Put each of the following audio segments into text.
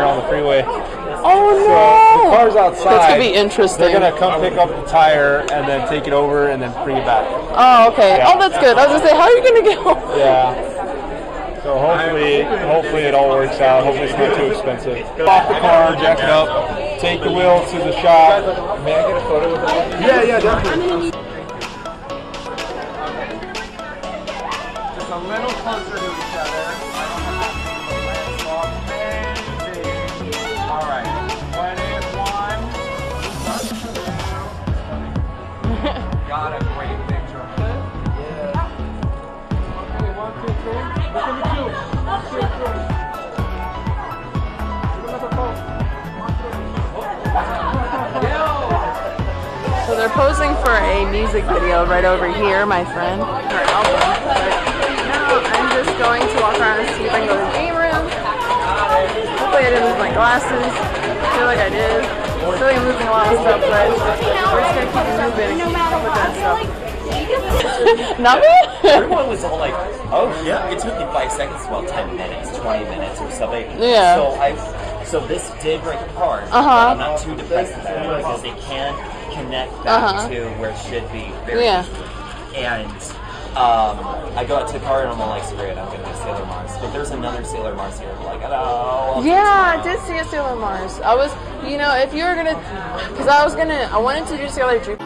On the freeway. Oh no! So the car's outside. That's gonna be interesting. They're gonna come pick up the tire and then take it over and then bring it back. Oh, okay. Yeah. Oh, that's good. I was gonna say, how are you gonna get home? Yeah. So hopefully it all works out. Hopefully it's not too expensive. Pop the car, jack it up, take the wheel to the shop. May I get a photo of that? Yeah, yeah, definitely. Just a little closer to each other. Got a great picture. Yeah. Okay, 1, 2, 3. Look at the juice. 1, 2, 3. Another pose. So they're posing for a music video right over here, my friend. Now I'm just going to walk around and see if I can go to the game room. Hopefully I didn't lose my glasses. I feel like I did. It's really moving a lot of stuff, but we're just gonna keep moving. No matter what, I feel like nothing. Everyone was all like, "Oh yeah." It took me 5 seconds, well, 10 minutes, 20 minutes, or something. Yeah. So this did break apart. But I'm not too depressed about it because they can connect back to where it should be. And. I go out to the car and I'm like, screw it, I'm gonna do Sailor Mars. But there's another Sailor Mars here. I'm like, hello. Yeah, I did see a Sailor Mars. I was, you know, if you were gonna, because I wanted to do Sailor Dream.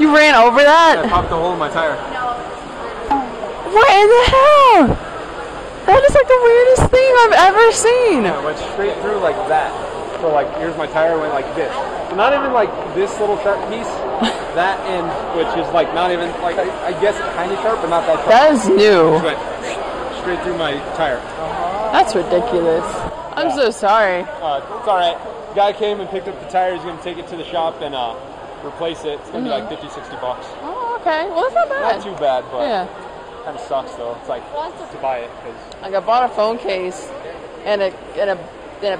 You ran over that? Yeah, I popped a hole in my tire. What in the hell? That is like the weirdest thing I've ever seen. Yeah, I went straight through like that. So like, here's my tire, went like this. So not even like this little sharp piece. That end, which is like not even, like I guess it's kind of sharp, but not that sharp. That is new. But straight through my tire. That's ridiculous. I'm so sorry. It's alright. The guy came and picked up the tire. He's going to take it to the shop and replace it. It's gonna be like 50-60 bucks. Oh, okay. Well, that's not bad. Not too bad, but kind of sucks though. It's like to buy it because like I bought a phone case and a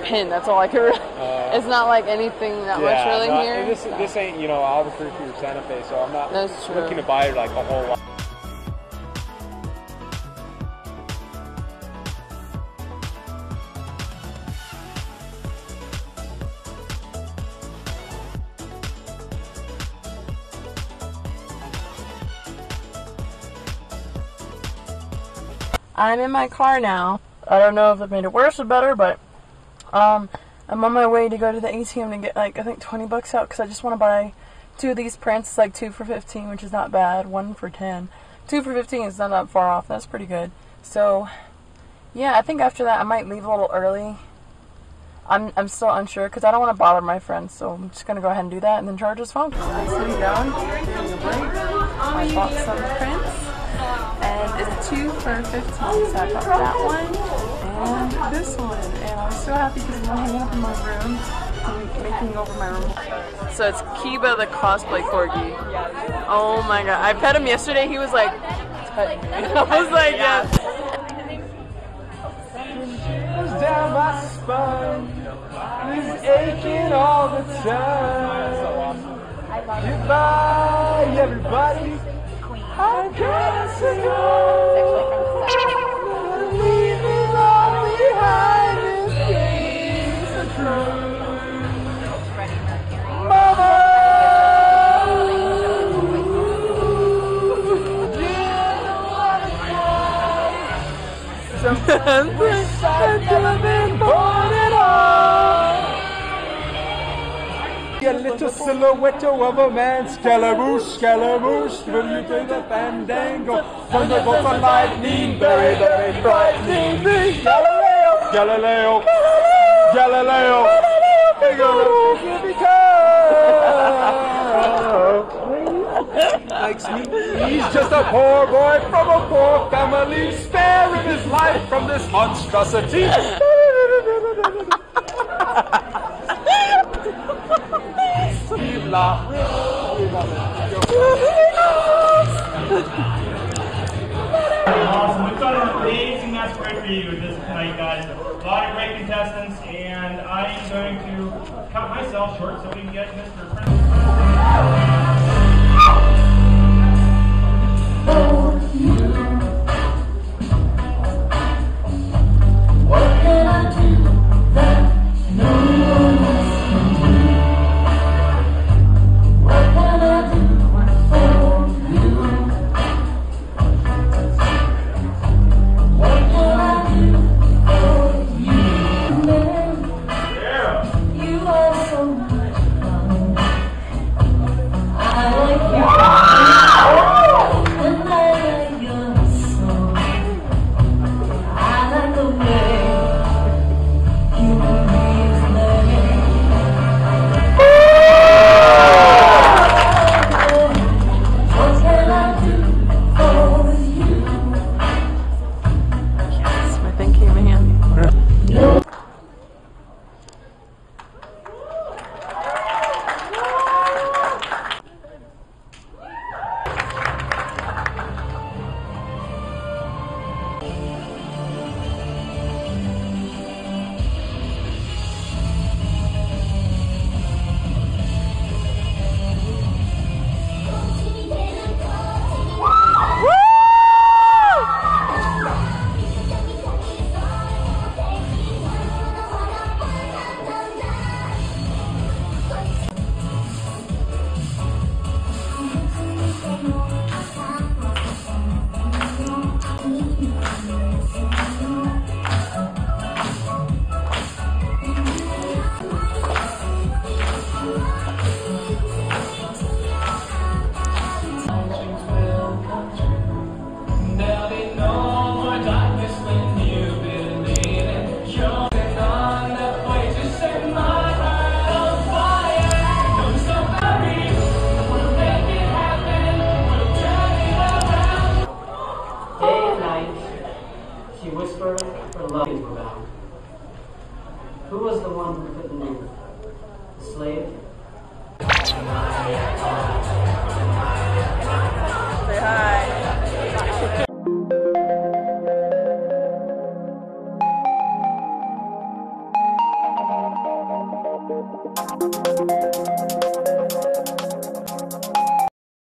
pin. That's all I could. Really, it's not like anything that much really here. This ain't, you know, Albuquerque or Santa Fe, so I'm not looking to buy like a whole lot. I'm in my car now. I don't know if it made it worse or better, but I'm on my way to go to the ATM to get, like, I think 20 bucks out because I just want to buy 2 of these prints. It's like 2 for $15, which is not bad. 1 for $10. 2 for $15 is not that far off. That's pretty good. So, yeah, I think after that I might leave a little early. I'm still unsure because I don't want to bother my friends, so I'm just going to go ahead and do that and then charge his phone. I'm sitting down. I bought some prints. And it's 2 for $15, so I bought that one and this one. And I was so happy because I'm hanging up in my room. I'm making over my room. So it's Kiba the cosplay corgi. Oh my god. I pet him yesterday. He was like, pet me. I was like, yeah. Down my spine. It's aching all the time. Goodbye, everybody. I can't sing on, leaving all behind is things the truth. Mother, didn't wanna cry. Wish I'd never been born at all. Your little silhouette of a man, Scaramouche, Scaramouche, will you do the fandango? Thunderbolt and lightning, bury the main brightening thing. Galileo, Galileo, Galileo, Galileo, Galileo. He's just a poor boy from a poor family, spare him his life from this monstrosity. Awesome. We've got an amazing match great for you this night, guys. A lot of great contestants, and I'm going to cut myself short so we can get Mr. Prince. Who was the one who couldn't move? The slave?